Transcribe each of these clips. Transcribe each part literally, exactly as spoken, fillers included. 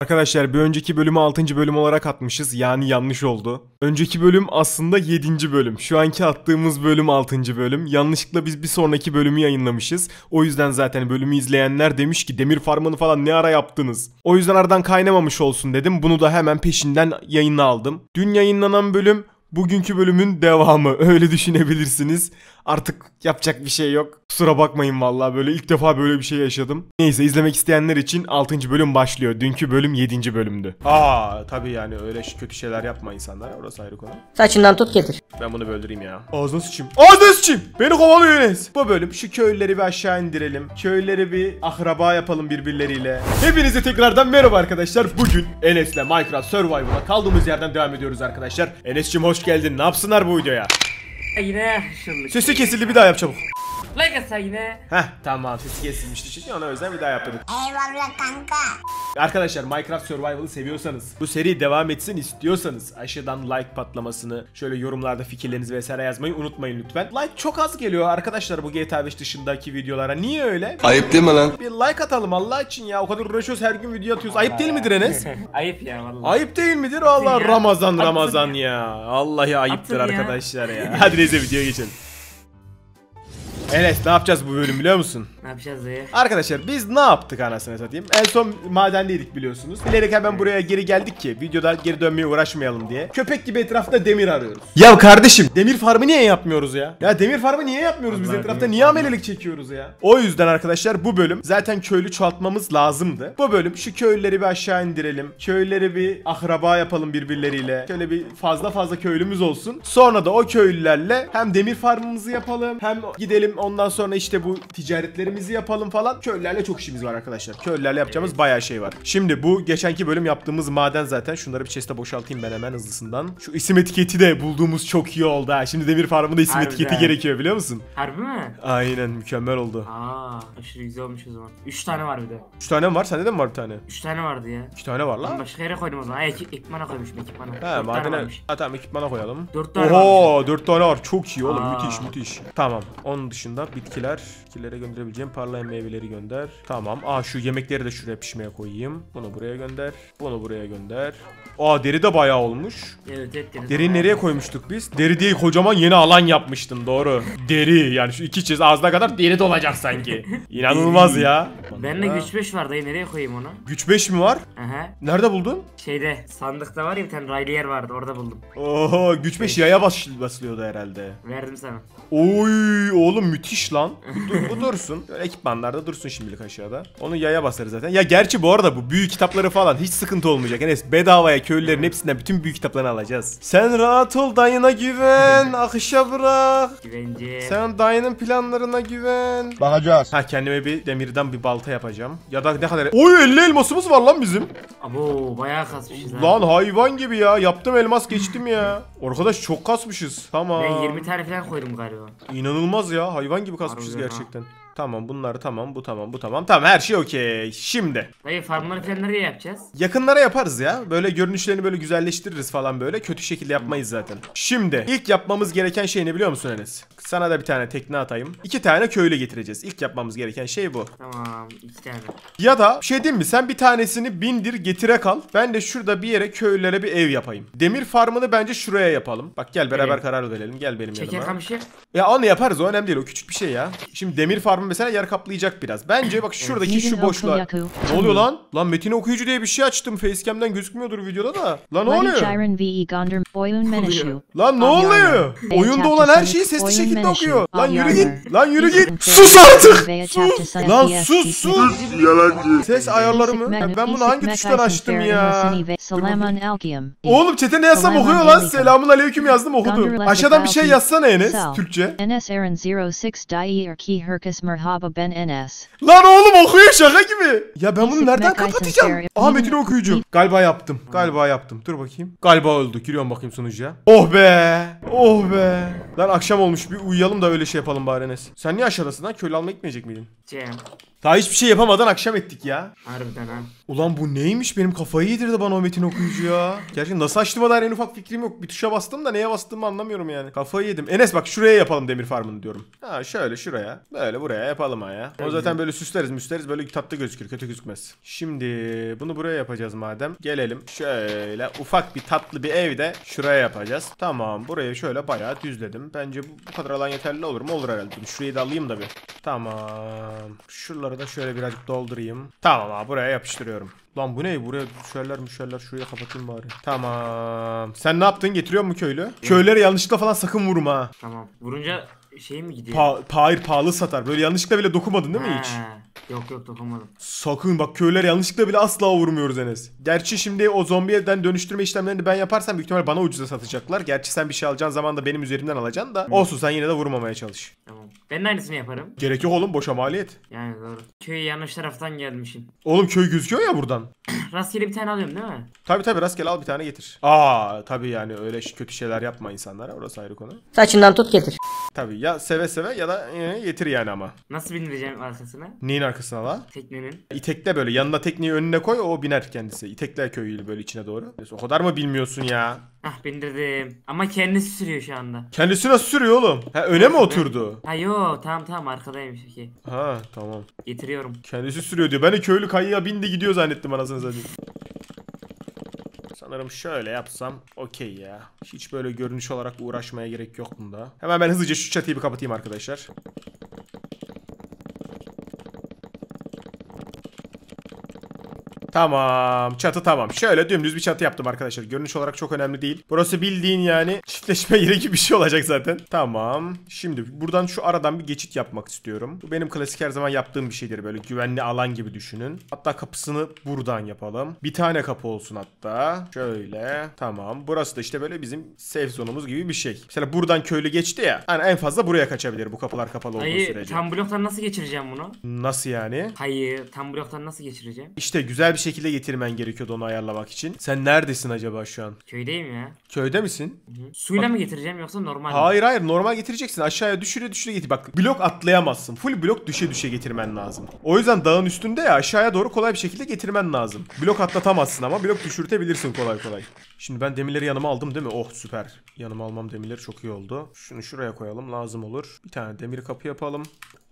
Arkadaşlar bir önceki bölümü altıncı bölüm olarak atmışız. Yani yanlış oldu. Önceki bölüm aslında yedinci bölüm. Şu anki attığımız bölüm altıncı bölüm. Yanlışlıkla biz bir sonraki bölümü yayınlamışız. O yüzden zaten bölümü izleyenler demiş ki demir farmını falan ne ara yaptınız? O yüzden aradan kaynamamış olsun dedim. Bunu da hemen peşinden yayına aldım. Dün yayınlanan bölüm bugünkü bölümün devamı, öyle düşünebilirsiniz. Artık yapacak bir şey yok. Kusura bakmayın vallahi, böyle ilk defa böyle bir şey yaşadım. Neyse, izlemek isteyenler için altıncı bölüm başlıyor. Dünkü bölüm yedinci bölümdü. Aa tabii, yani öyle kötü şeyler yapma insanlar. Orası ayrı konu. Saçından tut getir. Ben bunu böldüreyim ya. Ağzına sıçayım. Ağzına sıçayım. Beni kovalıyor Enes. Bu bölüm şu köylüleri bir aşağı indirelim. Köylüleri bir akraba yapalım birbirleriyle. Hepinize tekrardan merhaba arkadaşlar. Bugün Enes'le Minecraft Survivor'a kaldığımız yerden devam ediyoruz arkadaşlar. Enes'cim hoş geldin. Ne yapsınlar bu videoya? Yine şıllık. Sesi kesildi, bir daha yap çabuk. Like atsa yine. Heh tamam, sesi kesilmişti çünkü ona özel bir daha yaptırdık. Eyvallah kanka. Arkadaşlar Minecraft Survival'ı seviyorsanız, bu seri devam etsin istiyorsanız aşağıdan like patlamasını, şöyle yorumlarda fikirlerinizi vesaire yazmayı unutmayın lütfen. Like çok az geliyor arkadaşlar bu G T A beş dışındaki videolara. Niye öyle? Ayıp değil mi lan? Bir like atalım Allah için ya. O kadar uğraşıyoruz, her gün video atıyoruz. Ayıp değil midir Enes? Ayıp ya vallahi. Ayıp değil midir? Allah ya. Ramazan Atın Ramazan ya. ya. Allah'a ayıptır Atın arkadaşlar ya. ya. Hadi neyse, videoya geçelim. Enes ne yapacağız bu bölüm biliyor musun? Ne yapacağız diye? Arkadaşlar biz ne yaptık anasını satayım? En son madendeydik biliyorsunuz. Bilerek hemen buraya geri geldik ki videoda geri dönmeye uğraşmayalım diye. Köpek gibi etrafta demir arıyoruz. Ya kardeşim demir farmı niye yapmıyoruz ya? Ya demir farmı niye yapmıyoruz biz, etrafta niye amelelik çekiyoruz ya? O yüzden arkadaşlar bu bölüm zaten köylü çoğaltmamız lazımdı. Bu bölüm şu köylüleri bir aşağı indirelim. Köylüleri bir akraba yapalım birbirleriyle. Şöyle bir fazla fazla köylümüz olsun. Sonra da o köylülerle hem demir farmımızı yapalım, hem gidelim ondan sonra işte bu ticaretlerimizi yapalım falan. Köylülerle çok işimiz var arkadaşlar. Köylülerle yapacağımız evet. bayağı şey var. Şimdi bu geçenki bölüm yaptığımız maden zaten. Şunları bir chest'e boşaltayım ben hemen hızlısından. Şu isim etiketi de bulduğumuz çok iyi oldu ha. Şimdi demir farmında isim Harbi etiketi de. gerekiyor biliyor musun? Harbi mi? Aynen, mükemmel oldu. Aa, aşırı güzel olmuş o zaman. üç tane var bir de. üç tane mi var? Sende de mi var bir tane? üç tane vardı ya. iki tane var lan. Ben başka yere koydum o zaman. Ay, ekipmana koymuşum, ekipmana. He madene. Ha tamam, ekipmana koyalım. dört tane Oho, var. dört tane var. Çok iyi oğlum. Aa. Müthiş müthiş. Tamam. Onun dışında bitkiler, bitkilere gönderebileceğim parlayan meyveleri gönder. Tamam. Aa şu yemekleri de şuraya pişmeye koyayım. Bunu buraya gönder. Bunu buraya gönder. Aa deri de bayağı olmuş. Evet, evet deri. Deriyi nereye koymuştuk biz? Deri diye kocaman yeni alan yapmıştım, doğru. Deri yani şu iki çiz ağzına kadar deri dolacak sanki. İnanılmaz ya. Bende güç beş var dayı, nereye koyayım onu? Güç beş mi var? Aha. Nerede buldun? Şeyde, sandıkta var ya bir tane raylı yer vardı, orada buldum. Oho, güç beş yaya bas basılıyordu herhalde. Verdim sana. Oy oğlum müthiş lan. Bu, bu dursun. Böyle ekipmanlarda dursun şimdilik aşağıda. Onu yaya basarız zaten. Ya gerçi bu arada bu büyü kitapları falan hiç sıkıntı olmayacak. Enes bedavaya köylülerin hepsinden bütün büyü kitaplarını alacağız. Sen rahat ol, dayına güven. Akışa bırak. Güvence. Sen dayının planlarına güven. Bakacağız. Ha kendime bir demirden bir balta yapacağım. Ya da ne kadar. Oy elli elmasımız var lan bizim. Abo bayağı kasmışız lan. Lan hayvan gibi ya. Yaptım elmas geçtim ya. Arkadaş çok kasmışız. Tamam. Ben yirmi tane falan koydum galiba. İnanılmaz ya. Hayvan gibi kasmışız Harbiden gerçekten. Ha. Tamam bunları tamam, bu tamam, bu tamam. Tamam her şey okey. Şimdi. Dayı farmları falan nereye yapacağız? Yakınlara yaparız ya. Böyle görünüşlerini böyle güzelleştiririz falan böyle. Kötü şekilde yapmayız zaten. Şimdi ilk yapmamız gereken şey ne biliyor musun Enes? Sana da bir tane tekne atayım. İki tane köylü getireceğiz. İlk yapmamız gereken şey bu. Tamam iki tane. Ya da bir şey diyeyim mi? Sen bir tanesini bindir getire kal. Ben de şurada bir yere köylülere bir ev yapayım. Demir farmını bence şuraya yapalım. Bak gel beraber evet. karar verelim. Gel benim Çeker yanıma. Çeker kamışı. Ya onu yaparız, o önemli değil. O küçük bir şey ya. Şimdi demir farmı mesela yer kaplayacak biraz. Bence bak şuradaki şu boşluğa. Ne oluyor lan? Lan metin okuyucu diye bir şey açtım. Facecam'den gözükmüyordur videoda da. Lan ne oluyor? Lan ne oluyor? Oyunda olan her şeyi sesli şekilde okuyor. Lan yürü git. Lan yürü git. Sus artık. Sus. Lan sus sus. Yalancı. Ses ayarları mı? Ben bunu hangi tuştan açtım ya? Oğlum çete ne yazsam okuyor lan. Selamun aleyküm yazdım okudu. Aşağıdan bir şey yazsana Enes. Türkçe. Ben Enes. Lan oğlum okuyor şaka gibi. Ya ben bunu nereden kapatacağım? Aha metin okuyucu. Galiba yaptım. Galiba yaptım. Dur bakayım. Galiba öldü. Giriyorum bakayım sonuca. Oh be. Oh be. Lan akşam olmuş, bir uyuyalım da öyle şey yapalım bari Enes. Sen niye aşağıdasın lan? Köylü alma gitmeyecek miydin? Cem. Daha hiçbir şey yapamadan akşam ettik ya. Harbiden ha. Ulan bu neymiş? Benim kafayı yedirdi bana o metin okuyucu ya. Gerçi nasıl açtığıma dair en ufak fikrim yok. Bir tuşa bastım da neye bastığımı anlamıyorum yani. Kafayı yedim. Enes bak şuraya yapalım demir farmını diyorum. Ha şöyle şuraya. Böyle buraya yapalım ha ya. O zaten böyle süsleriz müsleriz, böyle tatlı gözükür, kötü gözükmez. Şimdi bunu buraya yapacağız madem. Gelelim şöyle ufak bir tatlı bir evde şuraya yapacağız. Tamam, burayı şöyle bayağı düzledim. Bence bu, bu kadar alan yeterli olur mu? Olur herhalde. Şurayı da alayım da bir. Tamam. Şuraları da şöyle birazcık doldurayım. Tamam abi, buraya yapıştırıyorum. Lan bu ne? Buraya düşerler müşerler. Şuraya kapatayım bari. Tamam. Sen ne yaptın? Getiriyor mu köylü? Evet. Köylere yanlışlıkla falan sakın vurma. Tamam. Vurunca şey mi gidiyor? Pa hayır, pahalı satar. Böyle yanlışlıkla bile dokunmadın değil mi He. hiç? Yok yok, dokunmadım. Sakın bak, köyler yanlışlıkla bile asla vurmuyoruz Enes. Gerçi şimdi o zombiyeden dönüştürme işlemlerini ben yaparsam büyük ihtimal bana ucuza satacaklar. Gerçi sen bir şey alacağın zaman da benim üzerimden alacaksın da. Hı. Olsun, sen yine de vurmamaya çalış. Tamam. Ben de aynısını yaparım. Gerek yok oğlum, boşa maliyet. Yani doğru. Köyü yanlış taraftan gelmişim. Oğlum köy gözüküyor ya buradan. Rastgele bir tane alıyorum değil mi? Tabi tabi, rastgele al bir tane getir. Aa tabi, yani öyle kötü şeyler yapma insanlara, orası ayrı konu. Saçından tut getir. Tabi ya, seve seve ya da e, getir yani ama. Nasıl bindireceğim arkasına? Neyin arkasına la? Teknenin. İtekle böyle, yanına tekneyi önüne koy, o biner kendisi. İtekle köyü böyle içine doğru. O kadar mı bilmiyorsun ya? Hah, bindirdim. Ama kendisi sürüyor şu anda. Kendisi nasıl sürüyor oğlum? Ha, öne mi oturdu? Ha yo, tamam tamam, arkadaymış ki. Ha tamam. Getiriyorum. Kendisi sürüyor diyor. Ben de köylü kayıya bindi gidiyor zannettim anasını satayım. Sanırım şöyle yapsam okey ya. Hiç böyle görünüş olarak uğraşmaya gerek yok bunda. Hemen ben hızlıca şu çatıyı bir kapatayım arkadaşlar. Tamam, çatı tamam. Şöyle dümdüz bir çatı yaptım arkadaşlar. Görünüş olarak çok önemli değil. Burası bildiğin yani çiftleşme yeri gibi bir şey olacak zaten. Tamam. Şimdi buradan şu aradan bir geçit yapmak istiyorum. Bu benim klasik her zaman yaptığım bir şeydir. Böyle güvenli alan gibi düşünün. Hatta kapısını buradan yapalım. Bir tane kapı olsun hatta. Şöyle. Tamam. Burası da işte böyle bizim safe zone'umuz gibi bir şey. Mesela buradan köylü geçti ya. Hani en fazla buraya kaçabilir bu kapılar kapalı olduğu Hayır, sürece. Tam bloktan nasıl geçireceğim bunu? Nasıl yani? Hayır. Tam bloktan nasıl geçireceğim? İşte güzel bir şey şekilde getirmen gerekiyordu onu ayarlamak için. Sen neredesin acaba şu an? Köydeyim ya. Köyde misin? Hı hı. Suyla bak, mı getireceğim yoksa normal hayır, mi? Hayır hayır, normal getireceksin. Aşağıya düşüre düşüre getir. Bak blok atlayamazsın. Full blok düşe düşe getirmen lazım. O yüzden dağın üstünde ya, aşağıya doğru kolay bir şekilde getirmen lazım. Blok atlatamazsın ama blok düşürtebilirsin kolay kolay. Şimdi ben demirleri yanıma aldım değil mi? Oh süper. Yanıma almam demirleri çok iyi oldu. Şunu şuraya koyalım, lazım olur. Bir tane demir kapı yapalım.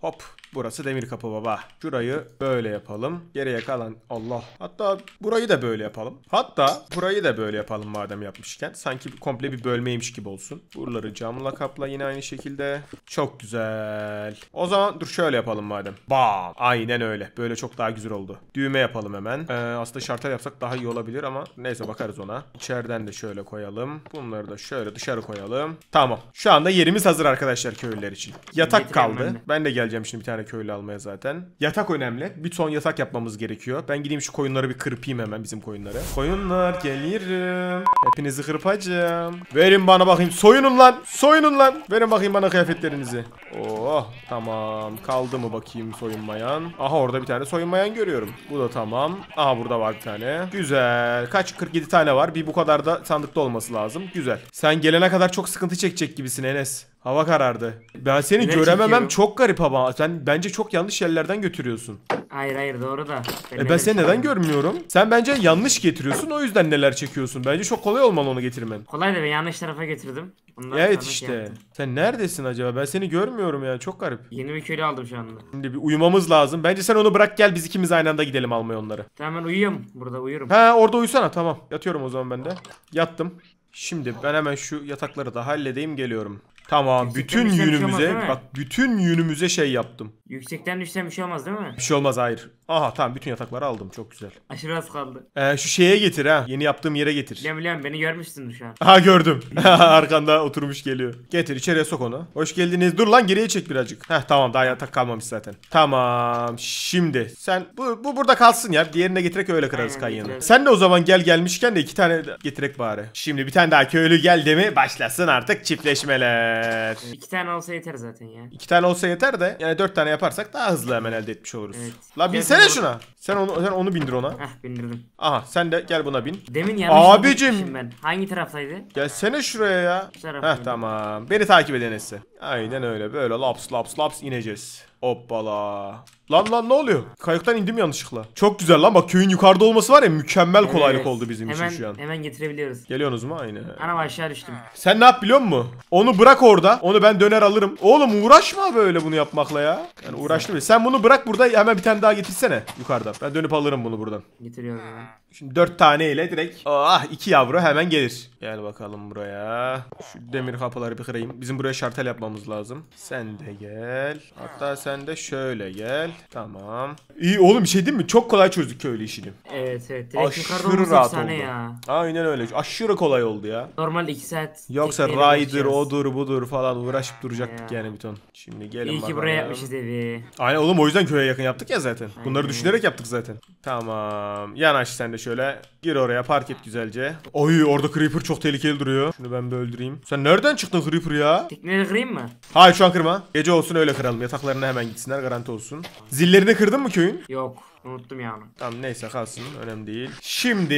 Hop. Burası demir kapı baba. Şurayı böyle yapalım. Geriye kalan Allah. Hatta burayı da böyle yapalım. Hatta burayı da böyle yapalım madem yapmışken. Sanki komple bir bölmeymiş gibi olsun. Buraları camla kapla yine aynı şekilde. Çok güzel. O zaman dur şöyle yapalım madem. Bam. Aynen öyle. Böyle çok daha güzel oldu. Düğme yapalım hemen. Ee, aslında şartel yapsak daha iyi olabilir ama neyse, bakarız ona. İçeriden de şöyle koyalım. Bunları da şöyle dışarı koyalım. Tamam. Şu anda yerimiz hazır arkadaşlar köylüler için. Yatak kaldı. Ben de geleceğim şimdi bir tane köylü almaya zaten. Yatak önemli. Bir son yatak yapmamız gerekiyor. Ben gideyim şu koyunları bir kırpayım hemen, bizim koyunları. Koyunlar gelirim. Hepinizi kırpacağım. Verin bana bakayım. Soyunun lan. Soyunun lan. Verin bakayım bana kıyafetlerinizi. Oh tamam. Kaldı mı bakayım soyunmayan? Aha orada bir tane soyunmayan görüyorum. Bu da tamam. Aha burada var bir tane. Güzel. Kaç? kırk yedi tane var. Bir bu kadar da sandıkta olması lazım. Güzel. Sen gelene kadar çok sıkıntı çekecek gibisin Enes. Hava karardı. Ben seni Yine görememem çekiyorum. Çok garip hava. Sen bence çok yanlış yerlerden götürüyorsun. Hayır hayır, doğru da. Ben, e ben seni neden görmüyorum? Sen bence yanlış getiriyorsun, o yüzden neler çekiyorsun. Bence çok kolay olmalı onu getirmen. Kolay da ben yanlış tarafa getirdim. Bundan evet işte. Yaptım. Sen neredesin acaba? Ben seni görmüyorum ya, çok garip. Yeni bir köylü aldım şu anda. Şimdi bir uyumamız lazım. Bence sen onu bırak gel, biz ikimiz aynı anda gidelim almaya onları. Tamam ben uyuyayım, burada uyurum. Ha orada uyusana, tamam. Yatıyorum o zaman ben de. Yattım. Şimdi ben hemen şu yatakları da halledeyim, geliyorum. Tamam. Yüksekten bütün yünümüze şey bak, bütün yünümüze şey yaptım. Yüksekten düşsem bir şey olmaz değil mi? Bir şey olmaz hayır. Aha tamam, bütün yatakları aldım, çok güzel. Aşırı az kaldı. Ee, şu şeye getir ha, yeni yaptığım yere getir. Biliyorum biliyorum, beni görmüşsün şu an. Ha gördüm. Arkanda oturmuş geliyor. Getir içeriye sok onu. Hoş geldiniz. Dur lan, geriye çek birazcık. Heh tamam, daha yatak kalmamış zaten. Tamam şimdi sen bu, bu burada kalsın ya, diğerine getirerek öyle kırarız kayyanı. Sen de o zaman gel gelmişken de iki tane getirek bari. Şimdi bir tane daha köylü gel demi başlasın artık çiftleşmeler. Süper. İki tane olsa yeter zaten ya. İki tane olsa yeter de yani dört tane yaparsak daha hızlı hemen elde etmiş oluruz. Evet. La binsene gel şuna. Sen onu, sen onu bindir ona. Heh, bindirdim. Aha sen de gel buna bin. Demin abicim ben. Hangi taraftaydı? Gelsene şuraya ya. Heh, tamam. Beni takip edin Enes'i. Aynen öyle böyle laps laps laps ineceğiz. Hoppala. Lan lan ne oluyor? Kayıktan indim yanlışlıkla. Çok güzel lan bak köyün yukarıda olması var ya mükemmel evet, kolaylık oldu bizim hemen, için şu an. Hemen getirebiliyoruz. Geliyorsunuz mu? Aynı. Anam aşağı düştüm. Sen ne yap biliyor musun? Onu bırak orada. Onu ben döner alırım. Oğlum uğraşma böyle bunu yapmakla ya. Yani uğraştım. Sen bunu bırak burada hemen bir tane daha getirsene yukarıda. Ben dönüp alırım bunu buradan. Getiriyorum hemen. Şimdi dört tane ile direkt ah iki yavru hemen gelir. Gel bakalım buraya. Şu demir kapıları bir kırayım. Bizim buraya şartel yapmamız lazım. Sen de gel. Hatta sen de şöyle gel. Tamam. İyi oğlum bir şey değil mi? Çok kolay çözdük köylü işini. Evet evet. Direkt aşırı rahat oldu. Ya. Aynen öyle. Aşırı kolay oldu ya. Normal iki saat. Yoksa rider odur budur falan uğraşıp duracaktık ya. Yani bir ton. Şimdi gelin İyi bakalım. İyi ki buraya yapmışız evi. Aynen oğlum o yüzden köye yakın yaptık ya zaten. Aynen. Bunları düşünerek yaptık zaten. Tamam. Yanaş sen de şöyle. Gir oraya park et güzelce. Oy orada creeper çok tehlikeli duruyor. Şunu ben bir öldüreyim. Sen nereden çıktın creeper ya? Tekneleri kırayım mı? Hayır şu an kırma. Gece olsun öyle kıralım. Yataklarına hemen gitsinler garanti olsun. Zillerini kırdın mı köyün? Yok. Unuttum yani. Tamam neyse kalsın. Önemli değil. Şimdi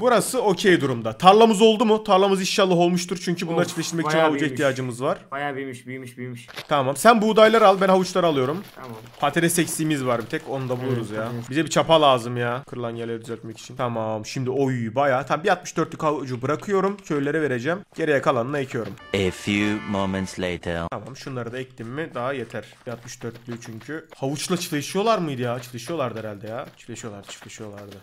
burası okey durumda. Tarlamız oldu mu? Tarlamız inşallah olmuştur. Çünkü bunları çiftleştirmek için havuca ihtiyacımız var. Bayağı büyümüş büyümüş büyümüş. Tamam. Sen buğdayları al. Ben havuçları alıyorum. Tamam. Patates eksiğimiz var bir tek. Onu da buluruz evet, ya. Tamam. Bize bir çapa lazım ya. Kırılan yerleri düzeltmek için. Tamam. Şimdi oyu bayağı. Tam bir altmış dörtlük havucu bırakıyorum. Köylere vereceğim. Geriye kalanını ekiyorum. A few moments later. Tamam. Şunları da ektim mi daha yeter. altmış dörtlüğü çünkü. Havuçla çiftleşiyorlar mıydı ya? Çiftleşiyorlar herhalde ya. Çiftleşiyorlardı, çiftleşiyorlardı.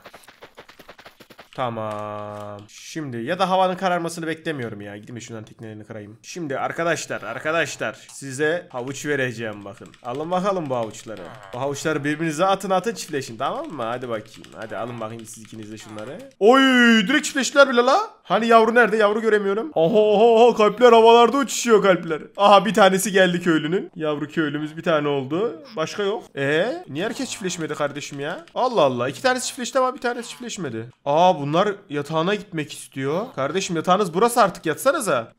Tamam. Şimdi ya da havanın kararmasını beklemiyorum ya. Gideyim şundan teknelerini kırayım. Şimdi arkadaşlar, arkadaşlar size havuç vereceğim bakın. Alın bakalım bu havuçları. Bu havuçları birbirinize atın atın çiftleşin tamam mı? Hadi bakayım. Hadi alın bakayım siz ikiniz de şunları. Oy direkt çiftleştiler bile la. Hani yavru nerede? Yavru göremiyorum. Oho oho kalpler havalarda uçuşuyor kalpler. Aha bir tanesi geldi köylünün. Yavru köylümüz bir tane oldu. Başka yok. Ee niye herkes çiftleşmedi kardeşim ya? Allah Allah. İki tanesi çiftleşti ama bir tanesi çiftleşmedi. Aa bunu bunlar yatağına gitmek istiyor. Kardeşim yatağınız burası artık yatsanıza.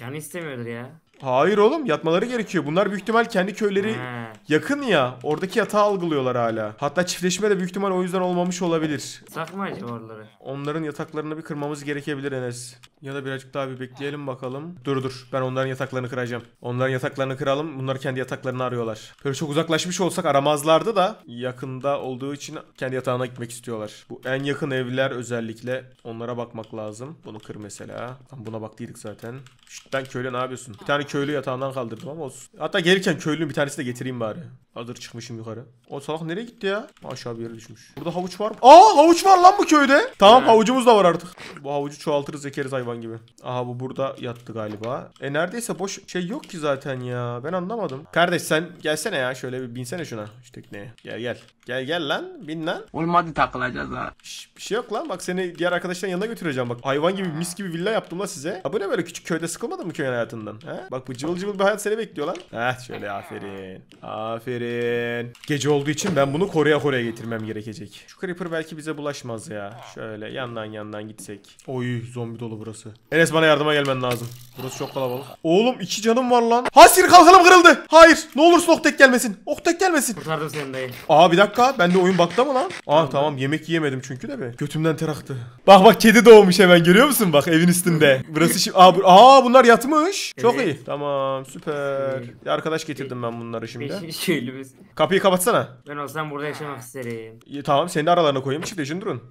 Canı istemiyordur ya. Hayır oğlum yatmaları gerekiyor. Bunlar büyük ihtimal kendi köyleri ha. yakın ya. Oradaki yatağı algılıyorlar hala. Hatta çiftleşme de büyük ihtimal o yüzden olmamış olabilir. Sakma acaba oraları. Onların yataklarını bir kırmamız gerekebilir Enes. Ya da birazcık daha bir bekleyelim bakalım. Dur dur ben onların yataklarını kıracağım. Onların yataklarını kıralım. Bunlar kendi yataklarını arıyorlar. Böyle çok uzaklaşmış olsak aramazlardı da. Yakında olduğu için kendi yatağına gitmek istiyorlar. Bu en yakın evler özellikle. Onlara bakmak lazım. Bunu kır mesela. Buna baktıydık zaten. Şşt lan köylü ne yapıyorsun? Bir tane köylü yatağından kaldırdım ama olsun. Hatta gelirken köylünün bir tanesini de getireyim bari. Hazır çıkmışım yukarı. O salak nereye gitti ya? Aşağı bir yere düşmüş. Burada havuç var mı? Aa havuç var lan bu köyde. Tamam havucumuz da var artık. Bu havucu çoğaltırız ekeriz hayvan gibi. Aha bu burada yattı galiba. E neredeyse boş şey yok ki zaten ya. Ben anlamadım. Kardeş sen gelsene ya. Şöyle bir binsene şuna. Şu tekneye. Gel gel. Gel gel lan. Bin lan. Oğlum hadi takılacağız ha. Şş, bir şey yok lan. Bak seni diğer arkadaşların yanına götüreceğim. Bak hayvan gibi mis gibi villa yaptım la size. Ha bu ne böyle küçük köyde sıkılmadın mı köyün hayatından? He? Bak bu cıvıl cıvıl bir hayat seni bekliyor lan. Heh şöyle aferin. Aferin. Gece olduğu için ben bunu koruya koruya getirmem gerekecek. Şu creeper belki bize bulaşmaz ya. Şöyle yandan yandan gitsek. Oy zombi dolu burası. Enes bana yardıma gelmen lazım. Burası çok kalabalık. Oğlum iki canım var lan. Hasir kalkanım kırıldı. Hayır ne olursun Oktek gelmesin. Oktek gelmesin. Kurtardım seni dayı. Aa bir dakika ben de oyun baktı mı lan? Aa tamam yemek yiyemedim çünkü de be. Götümden ter aktı. Bak bak kedi doğmuş hemen görüyor musun? Bak evin üstünde. Burası şimdi. Aa, bu... Aa bunlar yatmış. Çok evet. iyi. Tamam süper. Bir arkadaş getirdim ben bunları şimdi. Kapıyı kapatsana. Ben olsam burada yaşamak isterim. İyi, tamam seni de aralarına koyayım. Çık de durun.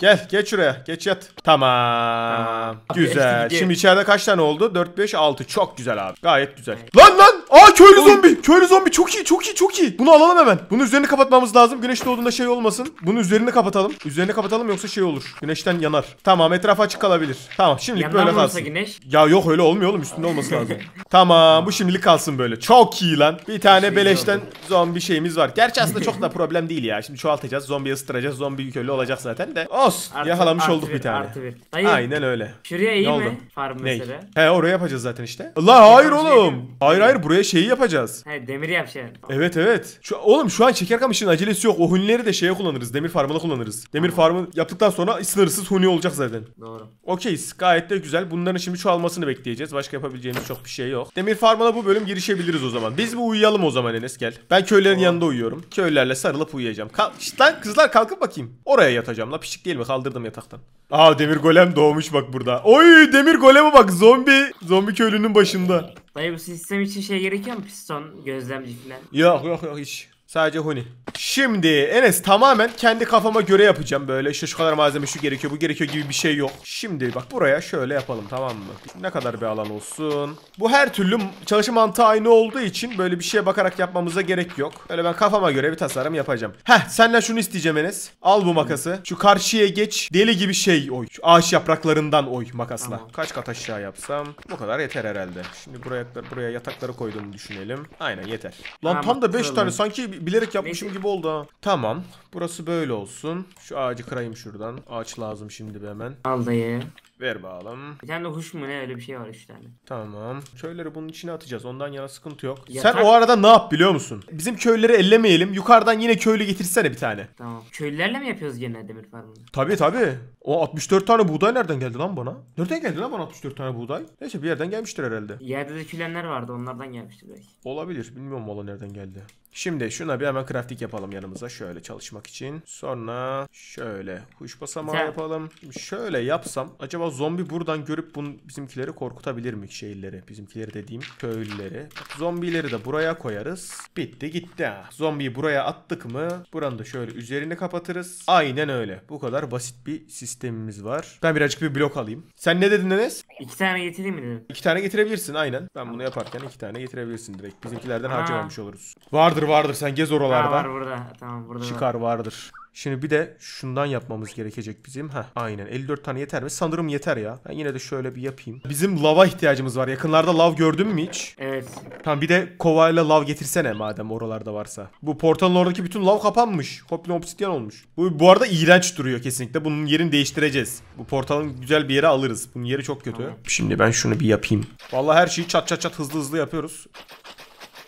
Gel geç şuraya. Geç yat. Tamam. Tamam. Güzel. Abi, şimdi içeride kaç tane oldu? dört beş altı. Çok güzel abi. Gayet güzel. Evet. Lan lan. Aa köylü Oy. zombi. Köylü zombi çok iyi çok iyi çok iyi. Bunu alalım hemen. Bunun üzerini kapatmamız lazım. Güneş doğduğunda şey olmasın. Bunun üzerini kapatalım. Üzerini kapatalım yoksa şey olur. Güneşten yanar. Tamam etraf açık kalabilir. Tamam şimdilik yandan böyle kalsın. Güneş? Ya yok öyle olmuyor oğlum. Üstünde olması lazım. Tamam bu şimdilik kalsın böyle. Çok iyi lan. Bir tane şey beleşten oldu. Zombi şeyimiz var. Gerçi aslında çok da problem değil ya. Şimdi çoğaltacağız. Zombiyi ısıtıracağız. Zombi köylü olacak zaten de. Olsun. Artı, yakalamış artı olduk bir, bir tane. Hayır. Aynen öyle. Şuraya iyi ne mi? Farm mesela. He oraya yapacağız zaten işte. La hayır oğlum. Hayır hayır buraya şeyi yapacağız. He demir yapacağız. Evet evet. Şu, oğlum şu an şeker kamışın acelesi yok. O hunileri de şeye kullanırız. Demir farmına kullanırız. Demir farmı yaptıktan sonra sınırsız huni olacak zaten. Doğru. Okeyiz. Gayet de güzel. Bunların şimdi çoğalmasını bekleyeceğiz. Başka yapabileceğimiz çok bir şey şey yok. Demir farmına bu bölüm girişebiliriz o zaman. Biz bir uyuyalım o zaman Enes, gel. Ben köylerin oh. yanında uyuyorum. Köylerle sarılıp uyuyacağım. Kalk şişt lan kızlar, kalkın bakayım. Oraya yatacağım la, pişik değil mi? Kaldırdım yataktan. Aa demir golem doğmuş bak burada. Oy demir goleme bak, zombi. Zombi köylünün başında. Dayı bu sistem için şey gerekiyor mu? Piston, gözlemci falan. Yok yok yok hiç. Sadece huni. Şimdi Enes tamamen kendi kafama göre yapacağım böyle. Şu, şu kadar malzeme, şu gerekiyor, bu gerekiyor gibi bir şey yok. Şimdi bak buraya şöyle yapalım, tamam mı? Ne kadar bir alan olsun. Bu her türlü çalışma mantığı aynı olduğu için böyle bir şeye bakarak yapmamıza gerek yok. Öyle ben kafama göre bir tasarım yapacağım. Heh senden şunu isteyeceğim Enes. Al bu makası. Şu karşıya geç. Deli gibi şey oy. Şu ağaç yapraklarından oy makasla. Tamam. Kaç kat aşağı yapsam? Bu kadar yeter herhalde. Şimdi buraya, buraya yatakları koyduğumu düşünelim. Aynen yeter. Lan tamam, tam da beş tane sanki... Bilerek yapmışım Neyse. gibi oldu ha. Tamam. Burası böyle olsun. Şu ağacı kırayım şuradan. Ağaç lazım şimdi bir hemen. Al dayı. Ver bakalım. Bir tane de huş mu ne öyle bir şey var üç tane. Tamam. Köyleri bunun içine atacağız. Ondan yana sıkıntı yok. Yatak... Sen o arada ne yap biliyor musun? Bizim köyleri ellemeyelim. Yukarıdan yine köylü getirsene bir tane. Tamam. Köylülerle mi yapıyoruz gene demir farmını? Tabii tabii. O altmış dört tane buğday nereden geldi lan bana? Nereden geldi lan bana altmış dört tane buğday? Neyse bir yerden gelmiştir herhalde. Yerde dökülenler vardı. Onlardan gelmiştir belki. Olabilir. Bilmiyorum valla nereden geldi. Şimdi şuna bir hemen crafting yapalım yanımıza. Şöyle çalışmak için. Sonra şöyle huş basamağı Sen... yapalım. Şöyle yapsam acaba zombi buradan görüp bunu, bizimkileri korkutabilir mi? Şeyleri, bizimkileri dediğim köylüleri. Zombileri de buraya koyarız. Bitti gitti ha. Zombiyi buraya attık mı buranın da şöyle üzerini kapatırız. Aynen öyle. Bu kadar basit bir sistemimiz var. Ben birazcık bir blok alayım. Sen ne dedin Enes? İki tane getireyim mi dedim? İki tane getirebilirsin aynen. Ben bunu yaparken iki tane getirebilirsin direkt. Bizimkilerden harcamamış oluruz. Vardır vardır, sen gez oralarda. Var burada. Tamam burada. Çıkar vardır. Şimdi bir de şundan yapmamız gerekecek bizim. Heh, aynen elli dört tane yeter mi? Sanırım yeter ya. Ben yine de şöyle bir yapayım. Bizim lava ihtiyacımız var. Yakınlarda lav gördün mü hiç? Evet. Tamam bir de kovayla lav getirsene madem oralarda varsa. Bu portalın oradaki bütün lav kapanmış. Hoplin obsidyen olmuş. Bu, bu arada iğrenç duruyor kesinlikle. Bunun yerini değiştireceğiz. Bu portalın güzel bir yere alırız. Bunun yeri çok kötü. Tamam. Şimdi ben şunu bir yapayım. Vallahi her şeyi çat çat çat hızlı hızlı yapıyoruz.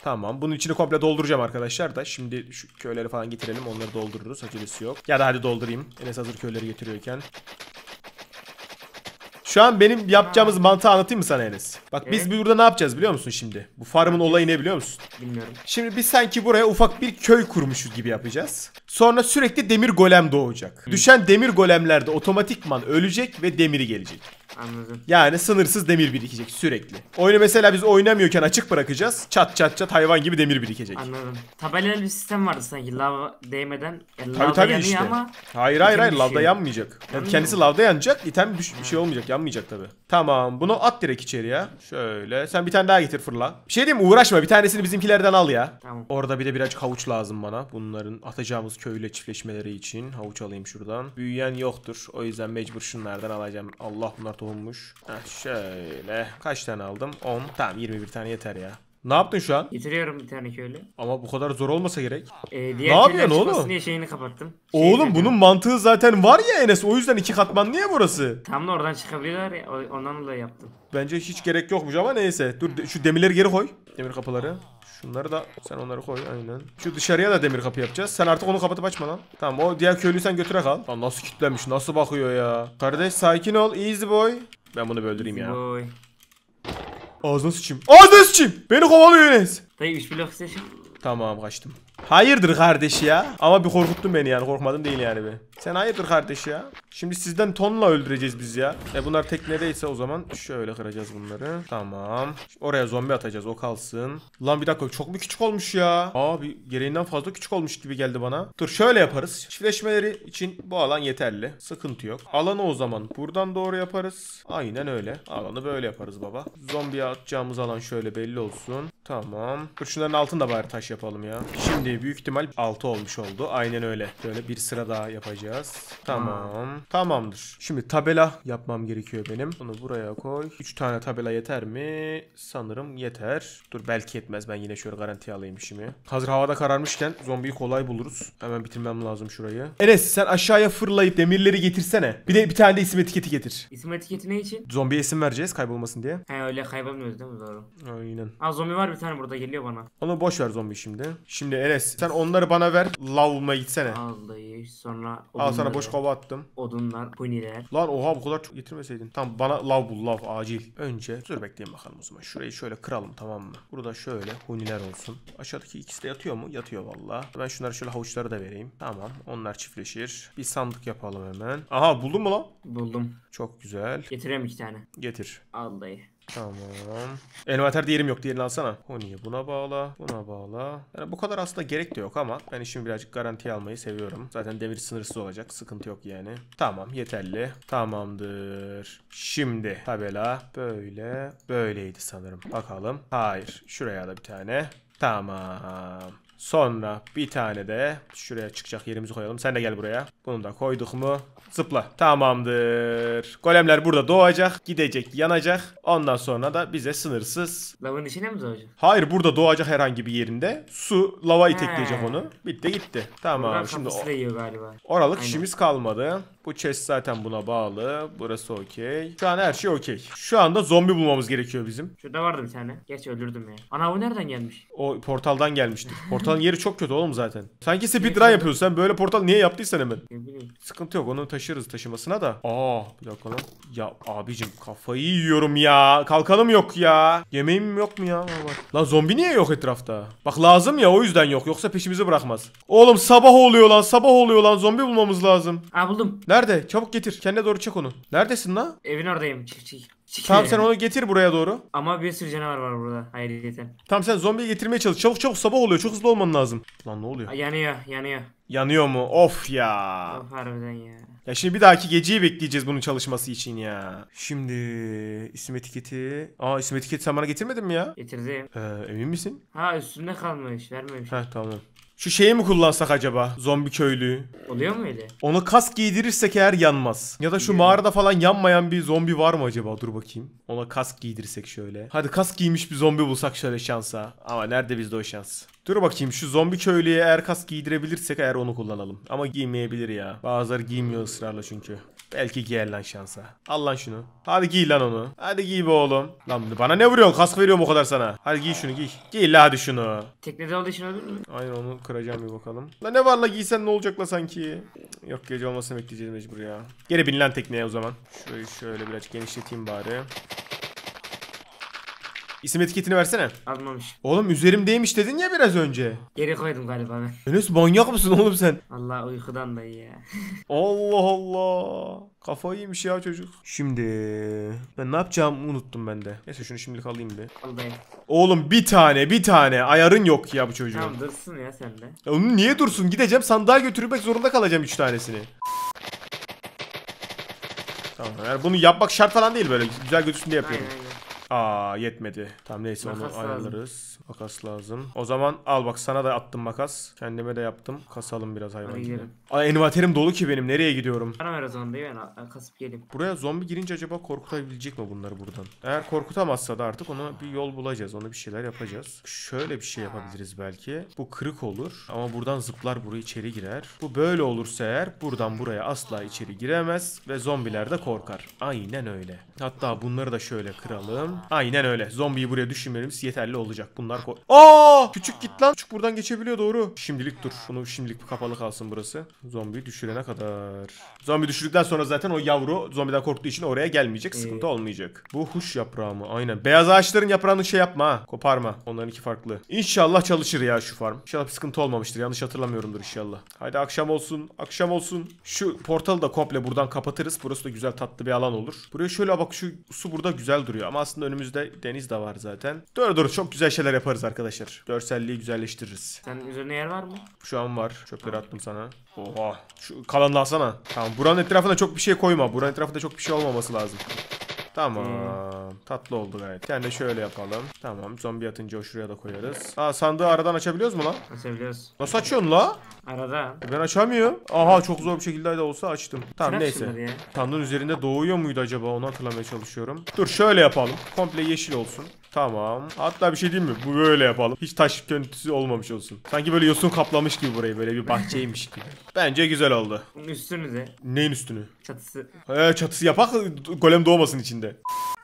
Tamam. Bunun içini komple dolduracağım arkadaşlar da. Şimdi şu köyleri falan getirelim. Onları doldururuz. Acelesi yok. Ya da hadi doldurayım. Enes hazır köyleri getiriyorken. Şu an benim yapacağımız mantığı anlatayım mı sana Enes? Bak evet. Biz burada ne yapacağız biliyor musun şimdi? Bu farmın olayı ne biliyor musun? Bilmiyorum. Şimdi biz sanki buraya ufak bir köy kurmuşuz gibi yapacağız. Sonra sürekli demir golem doğacak. Hı. Düşen demir golemler de otomatikman ölecek ve demiri gelecek. Anladım. Yani sınırsız demir birikecek sürekli. Oyunu mesela biz oynamıyorken açık bırakacağız. Çat çat çat hayvan gibi demir birikecek. Anladım. Tabelalı bir sistem vardı sanki lava değmeden. Yani tabii tabii işte. Ama hayır hayır hayır lavda şey. yanmayacak. Yani kendisi lavda yanacak. İtem bir şey olmayacak. Yanmayacak tabii. Tamam bunu at direkt içeriye. Şöyle sen bir tane daha getir fırla. Bir şey diyeyim mi? Uğraşma bir tanesini bizimkilerden al ya. Tamam. Orada bir de birazcık havuç lazım bana. Bunların atacağımız köyle çiftleşmeleri için. Havuç alayım şuradan. Büyüyen yoktur. O yüzden mecbur şunlardan alacağım. Allah bunlar olmuş. Heh, şöyle. Kaç tane aldım? on. Tamam yirmi bir tane yeter ya. Ne yaptın şu an? Getiriyorum bir tane köylü. Ama bu kadar zor olmasa gerek. Ee, ne yapıyorsun oğlum? Diye şeyini kapattım. Şeyini oğlum bunun mantığı zaten var ya Enes. O yüzden iki katmanlı ya burası. Tam da oradan çıkabiliyorlar ya. Ondan da yaptım. Bence hiç gerek yokmuş ama neyse. Dur şu demirleri geri koy. Demir kapıları. Şunları da sen onları koy aynen. Şu dışarıya da demir kapı yapacağız. Sen artık onu kapatıp açma lan. Tamam o diğer köylüyü sen götüre kal. Lan nasıl kilitlenmiş, nasıl bakıyor ya. Kardeş sakin ol easy boy. Ben bunu böldüreyim easy ya. Boy. Ağzına sıçayım. Ağzına sıçayım. Beni kovalıyor Enes. Dayı üç blok seçim. Tamam kaçtım. Hayırdır kardeş ya. Ama bir korkuttun beni yani, korkmadım değil yani be. Sen hayırdır kardeş ya. Şimdi sizden tonla öldüreceğiz biz ya. E bunlar teknedeyse o zaman şöyle kıracağız bunları. Tamam. Oraya zombi atacağız o kalsın. Lan bir dakika çok mu küçük olmuş ya. Abi gereğinden fazla küçük olmuş gibi geldi bana. Dur şöyle yaparız. Çiftleşmeleri için bu alan yeterli. Sıkıntı yok. Alanı o zaman buradan doğru yaparız. Aynen öyle. Alanı böyle yaparız baba. Zombiye atacağımız alan şöyle belli olsun. Tamam. Dur şunların altında bari taş yapalım ya. Şimdi büyük ihtimal altı olmuş oldu. Aynen öyle. Böyle bir sıra daha yapacağız. Tamam. Hmm. Tamamdır. Şimdi tabela yapmam gerekiyor benim. Bunu buraya koy. üç tane tabela yeter mi? Sanırım yeter. Dur belki yetmez. Ben yine şöyle garanti alayım işimi. Hazır havada kararmışken zombiyi kolay buluruz. Hemen bitirmem lazım şurayı. Enes sen aşağıya fırlayıp demirleri getirsene. Bir de bir tane de isim etiketi getir. İsim etiketi ne için? Zombiye isim vereceğiz kaybolmasın diye. He öyle kaybolmuyoruz değil mi? Doğru. Aynen. Ha zombi var bir tane burada geliyor bana. Onu boş ver zombi şimdi. Şimdi Enes sen onları bana ver. Lavuma gitsene. Vallahi sonra odunları, al sana boş kova attım. Odunlar, puniler. Lan oha bu kadar çok getirmeseydin. Tamam bana lav bul, lav acil. Önce dur bekleyin bakalım o zaman. Şurayı şöyle kıralım tamam mı? Burada şöyle huniler olsun. Aşağıdaki ikisi de yatıyor mu? Yatıyor vallahi. Ben şunları şöyle havuçları da vereyim. Tamam onlar çiftleşir. Bir sandık yapalım hemen. Aha buldun mu lan? Buldum. Çok güzel. Getireyim iki tane. Getir. Al dayı. Tamam. Envater diyelim yok. Diğerini alsana. Honi'yi buna bağla. Buna bağla. Yani bu kadar aslında gerek de yok ama ben işimi birazcık garantiye almayı seviyorum. Zaten devir sınırsız olacak. Sıkıntı yok yani. Tamam yeterli. Tamamdır. Şimdi tabela böyle. Böyleydi sanırım. Bakalım. Hayır. Şuraya da bir tane. Tamam. Sonra bir tane de şuraya çıkacak yerimizi koyalım. Sen de gel buraya. Bunu da koyduk mu? Zıpla. Tamamdır. Golemler burada doğacak. Gidecek, yanacak. Ondan sonra da bize sınırsız. Lavın içine mi doğacak? Hayır burada doğacak herhangi bir yerinde. Su lava itekleyecek onu. Bitti gitti. Tamam. Şimdi oralık aynen. İşimiz kalmadı. Bu chest zaten buna bağlı. Burası okey. Şu an her şey okey. Şu anda zombi bulmamız gerekiyor bizim. Şurada vardı bir tane. Gerçi öldürdüm ya. Ana bu nereden gelmiş? O portaldan gelmişti. Portalın yeri çok kötü oğlum zaten. Sanki speedrun yapıyorsun sen. Böyle portal niye yaptıysan hemen. Sıkıntı yok. Onu taşırız taşımasına da. Aa bir dakika lan. Ya abicim kafayı yiyorum ya. Kalkanım yok ya. Yemeğim yok mu ya? Lan zombi niye yok etrafta? Bak lazım ya o yüzden yok. Yoksa peşimizi bırakmaz. Oğlum sabah oluyor lan. Sabah oluyor lan. Zombi bulmamız lazım. Aa buldum. Nerede? Çabuk getir. Kendine doğru çek onu. Neredesin lan? Evin oradayım. Çık çık. Çık tamam sen onu getir buraya doğru. Ama bir sürü canavar var burada. Hayır yeter. Tamam sen zombiyi getirmeye çalış. Çabuk çabuk sabah oluyor. Çok hızlı olman lazım. Lan ne oluyor? Yanıyor yanıyor. Yanıyor mu? Of ya. Of harbiden ya. Ya şimdi bir dahaki geceyi bekleyeceğiz bunun çalışması için ya. Şimdi isim etiketi. Aa isim etiketi sen bana getirmedin mi ya? Getirdim. Ee, emin misin? Ha üstünde kalmış. Vermemiş. Heh tamam. Şu şeyi mi kullansak acaba? Zombi köylüyü. Oluyor mu öyle? Onu kask giydirirsek eğer yanmaz. Ya da şu mağarada falan yanmayan bir zombi var mı acaba? Dur bakayım. Ona kask giydirsek şöyle. Hadi kask giymiş bir zombi bulsak şöyle şansa. Ama nerede bizde o şans? Dur bakayım şu zombi köylüye eğer kask giydirebilirsek eğer onu kullanalım. Ama giymeyebilir ya. Bazıları giymiyor ısrarla çünkü. Belki giyer lan şansa. Al lan şunu. Hadi giy lan onu. Hadi giy be oğlum. Lan bana ne vuruyorsun? Kask veriyorum o kadar sana. Hadi giy şunu giy. Giy la hadi şunu. Teknede olduğu için öldün mü? Aynen onu kıracağım bir bakalım. Lan ne var la giysen ne olacak la sanki? Yok gece olmasını bekleyeceğiz mecbur ya. Geri bin lan tekneye o zaman. Şurayı şöyle biraz genişleteyim bari. İsim etiketini versene. Almamış. Oğlum üzerimdeymiş dedin ya biraz önce. Geri koydum galiba ben. Enes manyak mısın oğlum sen? Allah uykudan dayı ya. Allah Allah. Kafayı yemiş ya çocuk. Şimdi ben ne yapacağımı unuttum ben de. Neyse şunu şimdilik alayım bir. Al dayı. Oğlum bir tane bir tane ayarın yok ya bu çocuğun. Tamam dursun ya sende. Ya onu niye dursun? Gideceğim sandığa götürmek zorunda kalacağım üç tanesini. Tamam yani bunu yapmak şart falan değil böyle. Güzel gözüksün diye yapıyorum. Aynen. Aa yetmedi. Tamam neyse makas onu ayarlarız. Lazım. Makas lazım. O zaman al bak sana da attım makas. Kendime de yaptım. Kasalım biraz hayvan gibi. Ay envaterim dolu ki benim. Nereye gidiyorum? Bana ver o zaman değil mi? Ben kasıp geleyim. Buraya zombi girince acaba korkutabilecek mi bunları buradan? Eğer korkutamazsa da artık ona bir yol bulacağız. Ona bir şeyler yapacağız. Şöyle bir şey yapabiliriz belki. Bu kırık olur. Ama buradan zıplar buraya içeri girer. Bu böyle olursa eğer buradan buraya asla içeri giremez. Ve zombiler de korkar. Aynen öyle. Hatta bunları da şöyle kıralım. Aynen öyle. Zombiyi buraya düşürmemiz yeterli olacak. Bunlar ko... Aa! Küçük git lan. Küçük buradan geçebiliyor doğru. Şimdilik dur. Bunu şimdilik kapalı kalsın burası. Zombiyi düşürene kadar. Zombi düşürdükten sonra zaten o yavru zombiden korktuğu için oraya gelmeyecek. Sıkıntı olmayacak. Bu huş yaprağı mı? Aynen. Beyaz ağaçların yaprağını şey yapma ha. Koparma. Onların iki farklı. İnşallah çalışır ya şu farm. İnşallah bir sıkıntı olmamıştır. Yanlış hatırlamıyorumdur inşallah. Haydi akşam olsun. Akşam olsun. Şu portalı da komple buradan kapatırız. Burası da güzel tatlı bir alan olur. Buraya şöyle bak şu su burada güzel duruyor. Ama aslında önümüzde deniz de var zaten. Dur dur çok güzel şeyler yaparız arkadaşlar. Görselliği güzelleştiririz. Senin üzerine yer var mı? Şu an var. Çöpleri attım sana. Oha. Şu kalanını alsana. Tamam buranın etrafına çok bir şey koyma. Buranın etrafında çok bir şey olmaması lazım. Tamam. Hmm. Tatlı oldu gayet. Yani şöyle yapalım. Tamam. Zombi atınca o şuraya da koyarız. Aa sandığı aradan açabiliyoruz mu lan? Açabiliyoruz. Nasıl açıyorsun la? Arada. E ben açamıyorum. Aha çok zor bir şekilde de olsa açtım. Tamam neyse. Tandığın üzerinde doğuyor muydu acaba? Onu hatırlamaya çalışıyorum. Dur şöyle yapalım. Komple yeşil olsun. Tamam. Hatta bir şey diyeyim mi? Bu böyle yapalım. Hiç taş görüntüsü olmamış olsun. Sanki böyle yosun kaplamış gibi burayı. Böyle bir bahçeymiş gibi. Bence güzel oldu. Üstünü de. Neyin üstünü? Çatısı. Ee, çatısı yapak golem doğmasın içinde.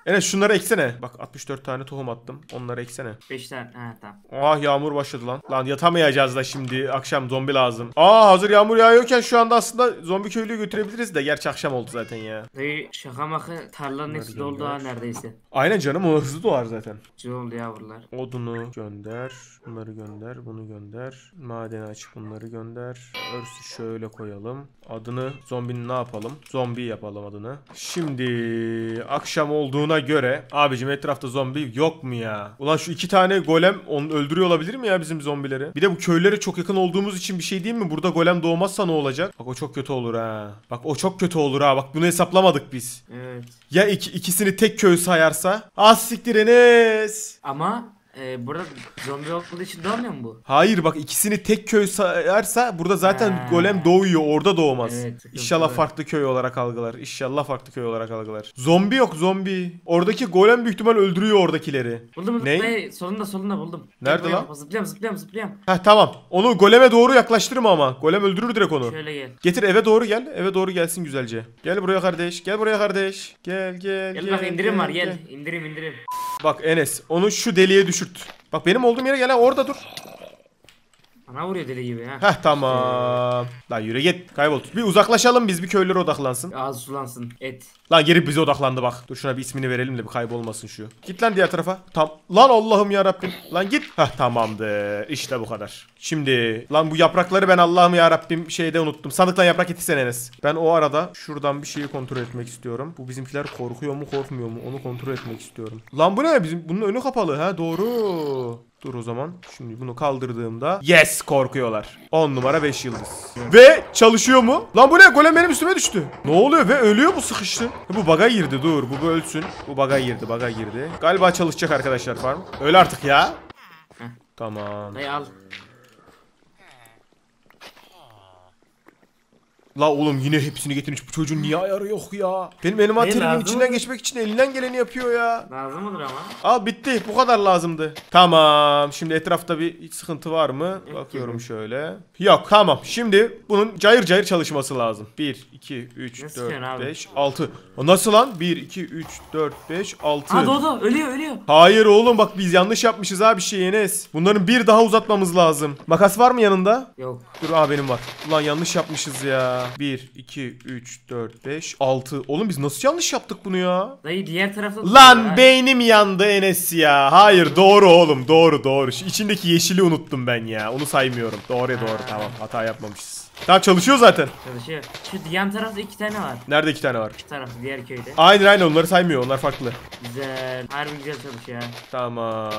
Enes şunları eksene. Bak altmış dört tane tohum attım. Onları eksene. beş tane. Ha tamam. Ah yağmur başladı lan. Lan yatamayacağız da şimdi. Akşam zombi lazım. Aa hazır yağmur yağıyorken şu anda aslında zombi köylüyü götürebiliriz de. Gerçi akşam oldu zaten ya. Dayı şaka makı tarlanın hepsi doldu ha neredeyse. Aynen canım, o hızlı doğar zaten. Güzel oldu yavrular. Odunu gönder. Bunları gönder. Bunu gönder. Madeni aç, bunları gönder. Örsü şöyle koyalım. Adını zombinin ne yapalım? Zombi yapalım adını. Şimdi akşam olduğuna göre abicim etrafta zombi yok mu ya? Ulan şu iki tane golem onu öldürüyor olabilir mi ya bizim zombileri? Bir de bu köylere çok yakın olduğumuz için bir şey diyeyim mi? Burada golem doğmazsa ne olacak? Bak o çok kötü olur ha. Bak o çok kötü olur ha. Bak bunu hesaplamadık biz. Evet. Ya iki, ikisini tek köy sayarsa? Az siktir Enes. Ama... Ee, burada zombi olduğu için doğmuyor mu bu? Hayır bak, ikisini tek köy sayarsa burada zaten ha. Golem doğuyor, orada doğmaz. Evet, İnşallah evet. farklı köy olarak algılar. İnşallah farklı köy olarak algılar. Zombi yok, zombi. Oradaki golem büyük ihtimal öldürüyor oradakileri. Buldum. Ne? Solunda solunda buldum. Nerede Zıplayam, lan? Zıplayam zıplayam zıplayam. Heh tamam. Onu goleme doğru yaklaştırma ama. Golem öldürür direkt onu. Şöyle gel. Getir eve doğru gel. Eve doğru gelsin güzelce. Gel buraya kardeş. Gel buraya kardeş. Gel gel. Gel, gel bak indirim gel, var gel. gel. İndirim indirim. Bak Enes onu şu deliğe düşürt. Bak benim olduğum yere gel, orada dur. Ana vuruyor deli gibi ha. Heh tamam. Ee... Lan yürü git, kaybol. Bir uzaklaşalım biz, bir köylere odaklansın. Ağzı sulansın et. Lan gelip bize odaklandı bak. Dur şuna bir ismini verelim de bir kaybolmasın şu. Git lan diğer tarafa. Tam. Lan Allah'ım yarabbim. Lan git. Heh tamamdır. İşte bu kadar. Şimdi lan bu yaprakları ben Allah'ım yarabbim şeyde unuttum. Sandıktan yaprak getirsene Enes. Ben o arada şuradan bir şeyi kontrol etmek istiyorum. Bu bizimkiler korkuyor mu korkmuyor mu onu kontrol etmek istiyorum. Lan bu ne bizim? Bunun önü kapalı ha, doğru. Dur o zaman. Şimdi bunu kaldırdığımda yes korkuyorlar. on numara beş yıldız. Ve çalışıyor mu? Lan bu ne? Golem benim üstüme düştü. Ne oluyor ve ölüyor bu sıkıştı. Bu baga girdi, dur bu, bu ölsün. Bu baga girdi baga girdi. Galiba çalışacak arkadaşlar farm. Öl artık ya. Heh. Tamam. Hey al. La oğlum yine hepsini getirmiş. Bu çocuğun niye ayarı yok ya? Benim envanterimin içinden geçmek için elinden geleni yapıyor ya. Lazım mıdır ama? Al bitti. Bu kadar lazımdı. Tamam. Şimdi etrafta bir hiç sıkıntı var mı? Evet, bakıyorum gibi. Şöyle. Yok tamam. Şimdi bunun cayır cayır çalışması lazım. bir, iki, üç, dört, beş, altı. O nasıl lan? bir, iki, üç, dört, beş, altı. Ha doğdu. Ölüyor ölüyor. Hayır oğlum bak biz yanlış yapmışız ha bir şey Enes. Bunların bir daha uzatmamız lazım. Makas var mı yanında? Yok. Dur abi benim var. Ulan yanlış yapmışız ya. bir, iki, üç, dört, beş, altı. Oğlum biz nasıl yanlış yaptık bunu ya? Dayı diğer tarafta... Lan ya. Beynim yandı Enes ya. Hayır doğru oğlum, doğru doğru. Şu içindeki yeşili unuttum ben ya. Onu saymıyorum. Doğru ha. Doğru tamam, hata yapmamışız. Tamam çalışıyor zaten. Çalışıyor. Şu yan tarafta iki tane var. Nerede iki tane var? İki tarafı diğer köyde. Aynen aynen onları saymıyor, onlar farklı. Güzel. Harbi güzel çalışıyor. Tamam.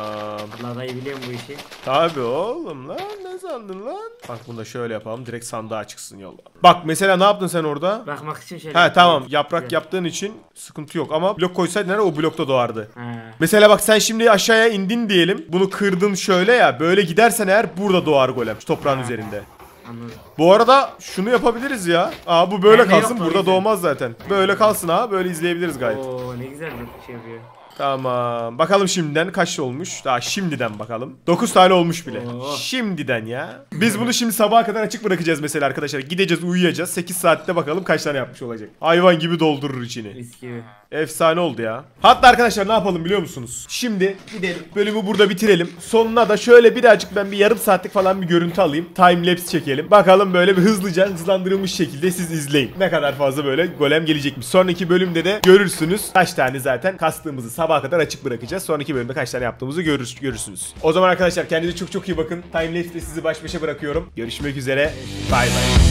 Allah dayı biliyorum bu işi. Tabii oğlum lan, ne sandın lan? Bak bunu da şöyle yapalım, direkt sandığa çıksın yolla. Bak mesela ne yaptın sen orada? Bakmak için şöyle. He tamam yaprak güzel. Yaptığın için sıkıntı yok ama blok koysaydın o blokta doğardı. He. Mesela bak sen şimdi aşağıya indin diyelim. Bunu kırdın şöyle ya, böyle gidersen eğer burada doğar golem şu toprağın He. üzerinde. Anladım. Bu arada şunu yapabiliriz ya. Aa bu böyle yani kalsın yok, burada doğmaz zaten. Böyle kalsın ha, böyle izleyebiliriz gayet. Oo ne güzel bir şey yapıyor. Tamam bakalım şimdiden kaç olmuş. Daha şimdiden bakalım. dokuz tane olmuş bile. Oo. Şimdiden ya. Biz bunu şimdi sabaha kadar açık bırakacağız mesela arkadaşlar. Gideceğiz uyuyacağız. sekiz saatte bakalım kaç tane yapmış olacak. Hayvan gibi doldurur içini. Riski. Efsane oldu ya. Hatta arkadaşlar ne yapalım biliyor musunuz? Şimdi gidelim. Bölümü burada bitirelim. Sonuna da şöyle birazcık ben bir yarım saatlik falan bir görüntü alayım. Timelapse çekelim. Bakalım böyle bir hızlıca hızlandırılmış şekilde siz izleyin. Ne kadar fazla böyle golem gelecekmiş. Sonraki bölümde de görürsünüz kaç tane zaten kastığımızı sabaha kadar açık bırakacağız. Sonraki bölümde kaç tane yaptığımızı görür, görürsünüz. O zaman arkadaşlar kendinize çok çok iyi bakın. Timelapse ile sizi baş başa bırakıyorum. Görüşmek üzere. Bay bay.